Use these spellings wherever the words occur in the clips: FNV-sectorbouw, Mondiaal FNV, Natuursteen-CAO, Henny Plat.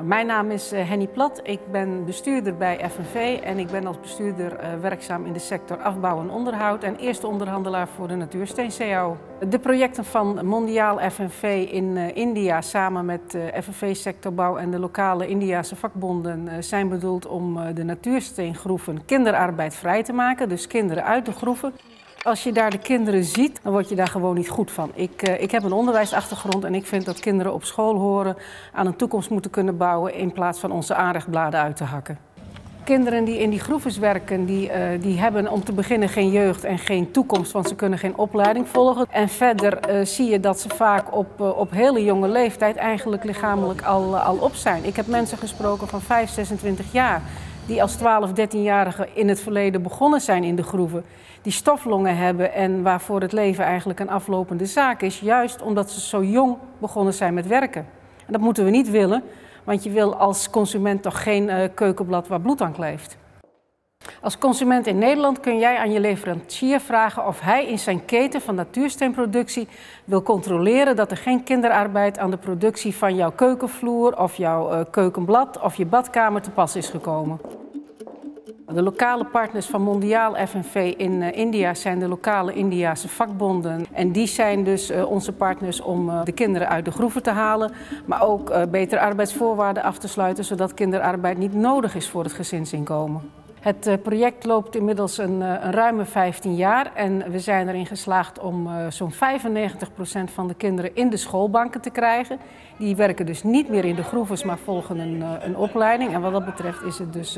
Mijn naam is Henny Plat, ik ben bestuurder bij FNV en ik ben als bestuurder werkzaam in de sector afbouw en onderhoud en eerste onderhandelaar voor de Natuursteen-CAO. De projecten van Mondiaal FNV in India samen met FNV-sectorbouw en de lokale Indiase vakbonden zijn bedoeld om de natuursteengroeven kinderarbeid vrij te maken, dus kinderen uit de groeven. Als je daar de kinderen ziet, dan word je daar gewoon niet goed van. Ik heb een onderwijsachtergrond en ik vind dat kinderen op school horen aan een toekomst moeten kunnen bouwen in plaats van onze aanrechtbladen uit te hakken. Kinderen die in die groeves werken, die hebben om te beginnen geen jeugd en geen toekomst, want ze kunnen geen opleiding volgen. En verder zie je dat ze vaak op hele jonge leeftijd eigenlijk lichamelijk al op zijn. Ik heb mensen gesproken van 5, 26 jaar. Die als 12, 13-jarigen in het verleden begonnen zijn in de groeven. Die stoflongen hebben en waarvoor het leven eigenlijk een aflopende zaak is. Juist omdat ze zo jong begonnen zijn met werken. En dat moeten we niet willen, want je wil als consument toch geen keukenblad waar bloed aan kleeft. Als consument in Nederland kun jij aan je leverancier vragen of hij in zijn keten van natuursteenproductie wil controleren dat er geen kinderarbeid aan de productie van jouw keukenvloer of jouw keukenblad of je badkamer te pas is gekomen. De lokale partners van Mondiaal FNV in India zijn de lokale Indiase vakbonden. En die zijn dus onze partners om de kinderen uit de groeven te halen. Maar ook betere arbeidsvoorwaarden af te sluiten, zodat kinderarbeid niet nodig is voor het gezinsinkomen. Het project loopt inmiddels een ruime 15 jaar en we zijn erin geslaagd om zo'n 95% van de kinderen in de schoolbanken te krijgen. Die werken dus niet meer in de groeves, maar volgen een opleiding. En wat dat betreft is het dus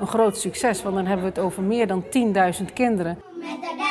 een groot succes, want dan hebben we het over meer dan 10.000 kinderen.